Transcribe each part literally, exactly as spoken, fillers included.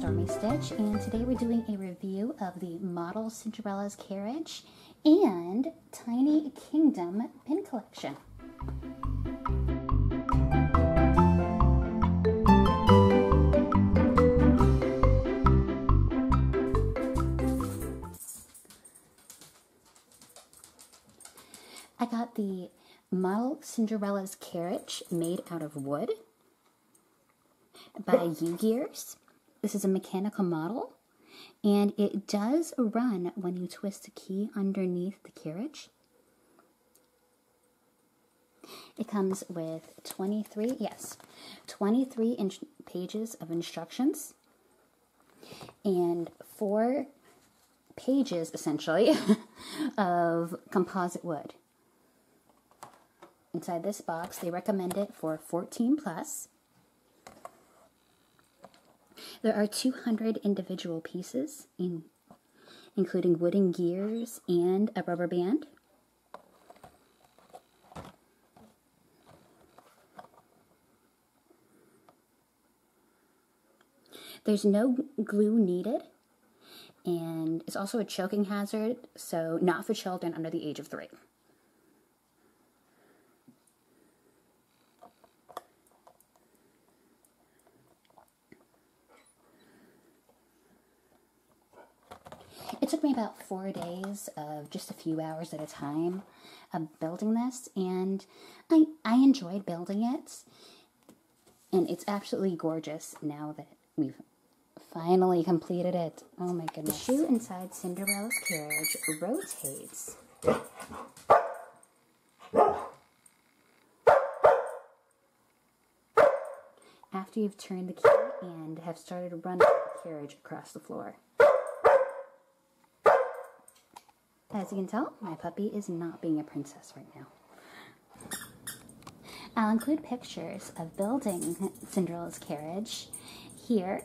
Barnstormer Stitch, and today we're doing a review of the model Cinderella's Carriage and Tiny Kingdom pin collection. I got the model Cinderella's Carriage made out of wood by UGEARS. This is a mechanical model, and it does run when you twist the key underneath the carriage. It comes with twenty-three, yes, twenty-three inch pages of instructions and four pages, essentially, of composite wood. Inside this box, they recommend it for fourteen plus. There are two hundred individual pieces, in, including wooden gears and a rubber band. There's no glue needed, and it's also a choking hazard, so not for children under the age of three. It took me about four days of just a few hours at a time of building this, and I, I enjoyed building it, and it's absolutely gorgeous now that we've finally completed it. Oh my goodness. The shoe inside Cinderella's Carriage rotates. After you've turned the key and have started running the carriage across the floor. As you can tell, my puppy is not being a princess right now. I'll include pictures of building Cinderella's Carriage here.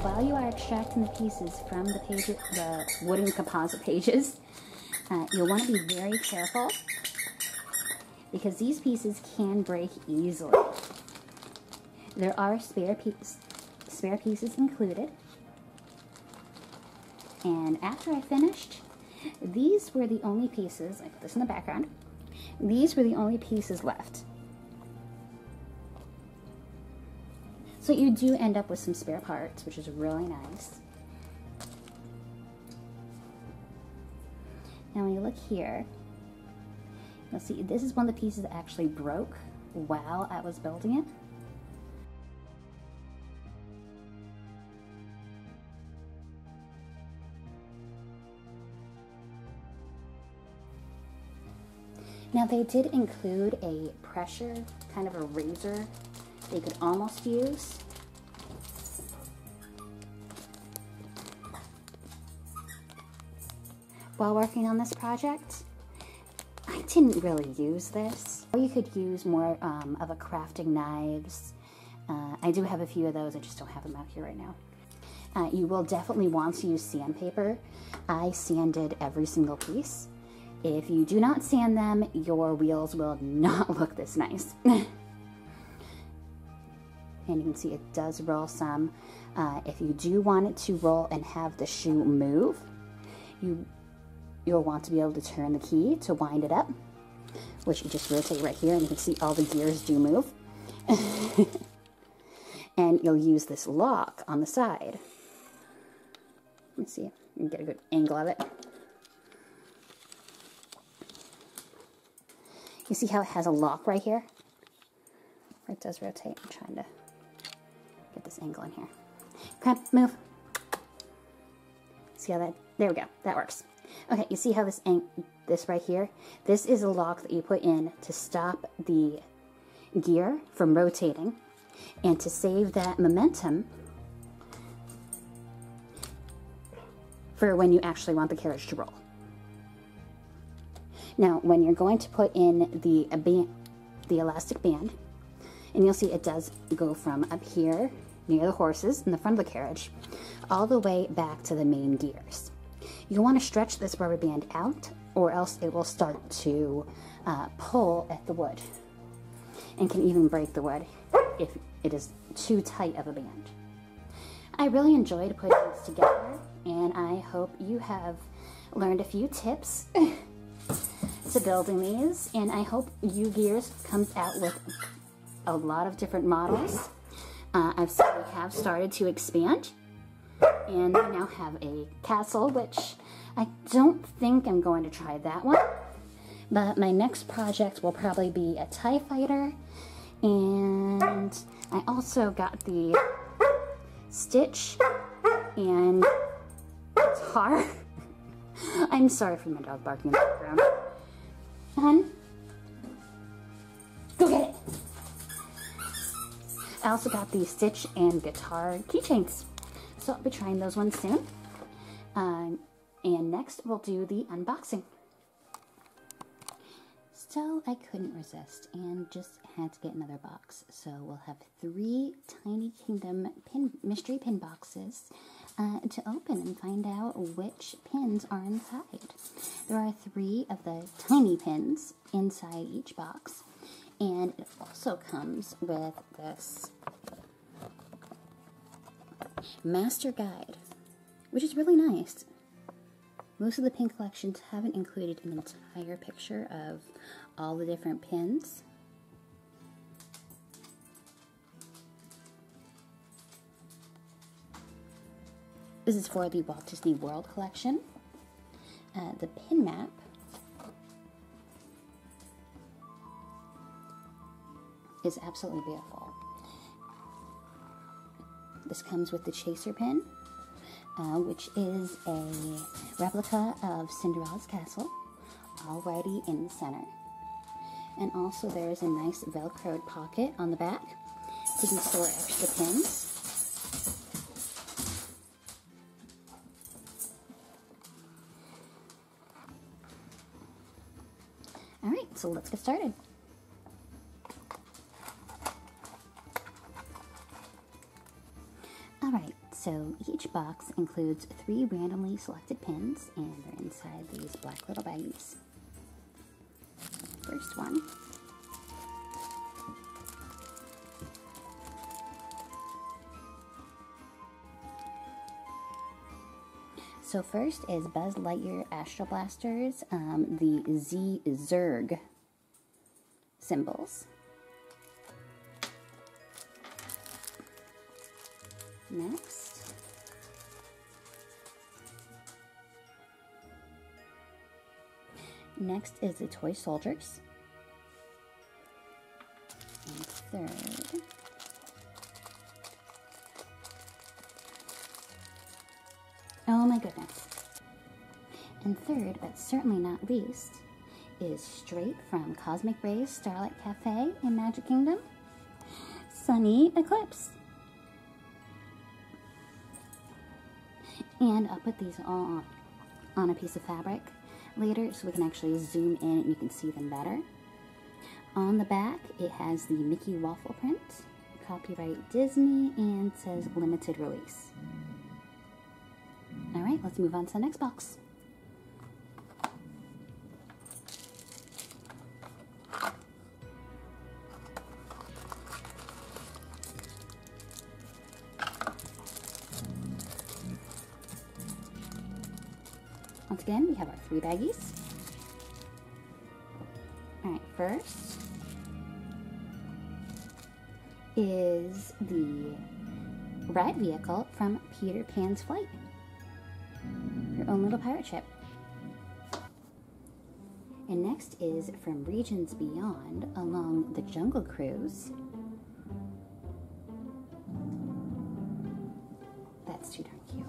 While you are extracting the pieces from the pages, the wooden composite pages, uh, you'll want to be very careful because these pieces can break easily. There are spare, piece, spare pieces included. And after I finished, these were the only pieces, I put this in the background, these were the only pieces left. So you do end up with some spare parts, which is really nice. Now when you look here, you'll see this is one of the pieces that actually broke while I was building it. Now they did include a pressure, kind of a razor, they could almost use. while working on this project. I didn't really use this. Or you could use more um, of a crafting knives. Uh, I do have a few of those, I just don't have them out here right now. Uh, you will definitely want to use sandpaper. I sanded every single piece. If you do not sand them, your wheels will not look this nice. And you can see it does roll some. Uh, if you do want it to roll and have the shoe move, you, you'll want to be able to turn the key to wind it up, which you just rotate right here, and you can see all the gears do move. And you'll use this lock on the side. Let's see, you can get a good angle of it. You see how it has a lock right here? It does rotate. I'm trying to get this angle in here. Okay, move. See how that, there we go, that works. Okay, you see how this, this right here? This is a lock that you put in to stop the gear from rotating, and to save that momentum for when you actually want the carriage to roll. Now, when you're going to put in the, band, the elastic band, and you'll see it does go from up here near the horses in the front of the carriage all the way back to the main gears. You'll want to stretch this rubber band out, or else it will start to uh, pull at the wood and can even break the wood if it is too tight of a band. I really enjoyed putting this together, and I hope you have learned a few tips to building these, and I hope UGEARS comes out with a lot of different models. Uh, I've seen they have started to expand, and they now have a castle, which I don't think I'm going to try that one, but my next project will probably be a TIE fighter. And I also got the Stitch and guitar. I'm sorry for my dog barking in the background. Hun, go get it. I also got the Stitch and guitar keychains, so I'll be trying those ones soon. Um, and next we'll do the unboxing. So I couldn't resist and just had to get another box. So we'll have three Tiny Kingdom pin, mystery pin boxes uh, to open and find out which pins are inside. There are three of the tiny pins inside each box, and it also comes with this master guide, which is really nice. Most of the pin collections haven't included an entire picture of all the different pins. This is for the Walt Disney World collection. Uh, the pin map. Is absolutely beautiful. This comes with the chaser pin. Uh, which is a replica of Cinderella's castle, already in the center. And also there is a nice velcroed pocket on the back so you can store extra pins. Alright, so let's get started. Alright. So each box includes three randomly selected pins, and they're inside these black little baggies. First one. So first is Buzz Lightyear Astro Blasters, um, the Z Zerg symbols. Next. Next is the Toy Soldiers. And third. Oh my goodness. And third, but certainly not least, is straight from Cosmic Ray's Starlight Cafe in Magic Kingdom, Sunny Eclipse. And I'll put these all on, on a piece of fabric later so we can actually zoom in and you can see them better. On the back, it has the Mickey waffle print, copyright Disney, and says limited release. Alright, let's move on to the next box. Once again, we have our three baggies. Alright, first is the ride vehicle from Peter Pan's Flight. Your own little pirate ship. And next is from Regions Beyond along the Jungle Cruise. That's too darn cute.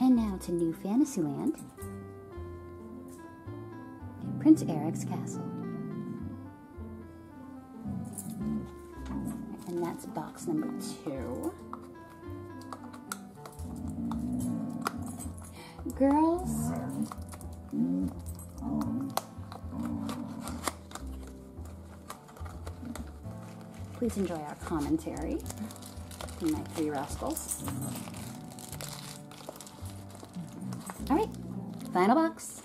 And now to New Fantasyland, Prince Eric's Castle. And that's box number two. Girls, please enjoy our commentary from my three rascals. All right, final box.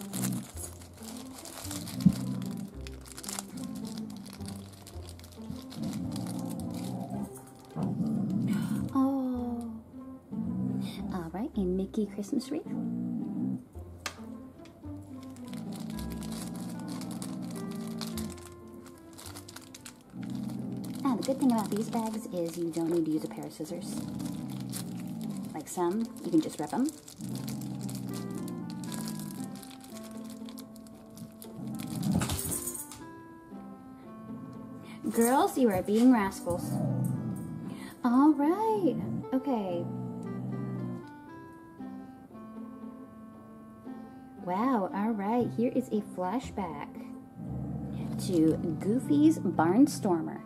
Oh, all right, a Mickey Christmas wreath. Now, the good thing about these bags is you don't need to use a pair of scissors. Like some, you can just rip them. Girls, you are being rascals. All right. Okay. Wow. All right. Here is a flashback to Goofy's Barnstormer.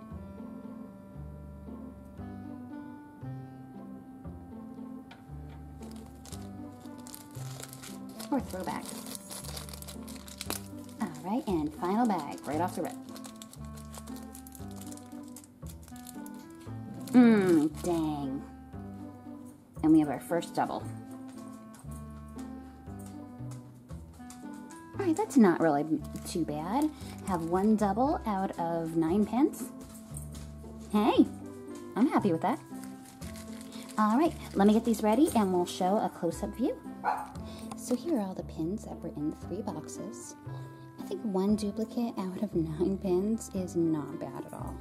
Or throwback. All right. And final bag right off the rip. Mmm, dang. And we have our first double. Alright, that's not really too bad. Have one double out of nine pence. Hey, I'm happy with that. Alright, let me get these ready and we'll show a close-up view. So here are all the pins that were in the three boxes. I think one duplicate out of nine pins is not bad at all.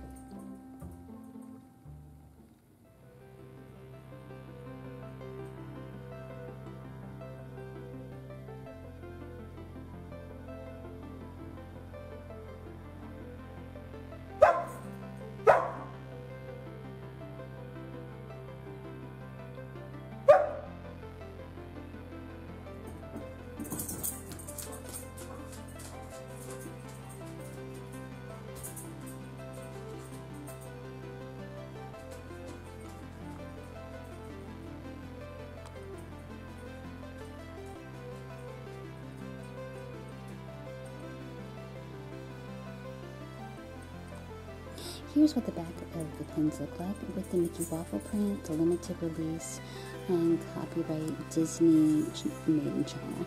Here's what the back of the pins look like with the Mickey waffle print, the limited release, and copyright Disney, made in China.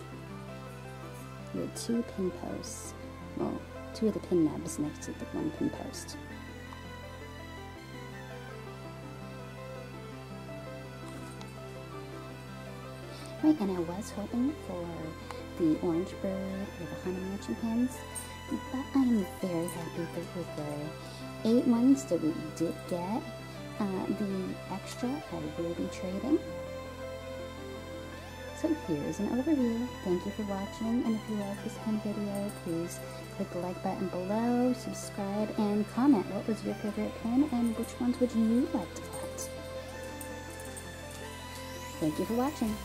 There are two pin posts, well, two of the pin nubs next to the one pin post. Right, and I was hoping for the Orange Bird or the Haunted Mansion pins, but I'm very happy that we were eight ones that we did get. Uh, the extra I will be trading. So here's an overview. Thank you for watching, and if you like this kind of video, please click the like button below, subscribe, and comment what was your favorite pin and which ones would you like to collect. Thank you for watching.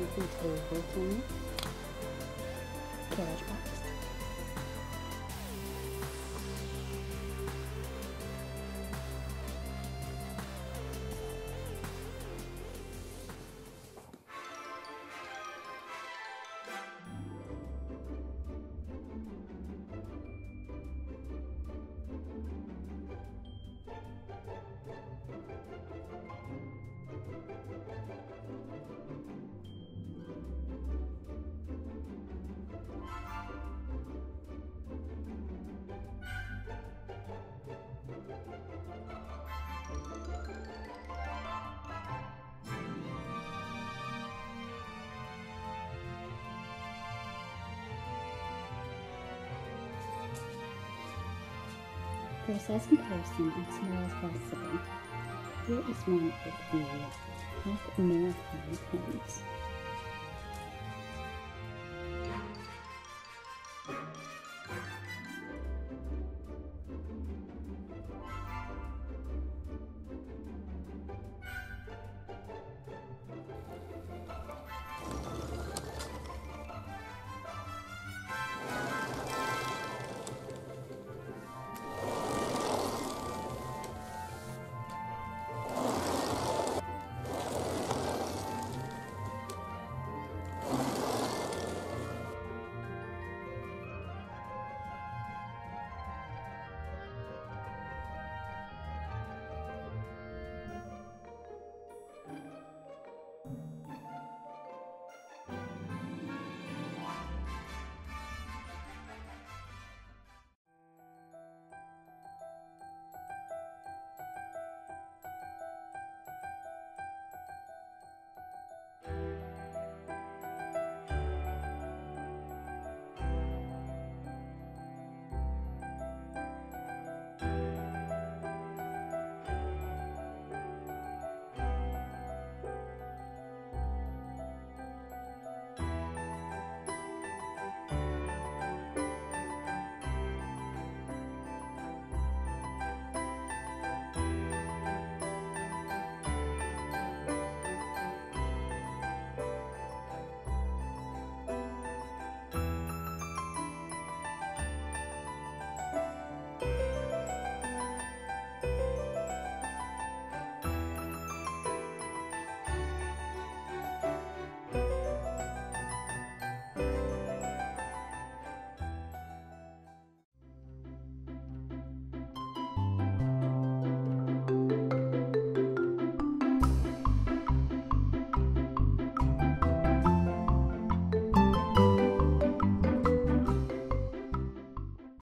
anything terrible to me. Carriage box. For size comparison, it's not as possible. Here is one of the half marathon pins.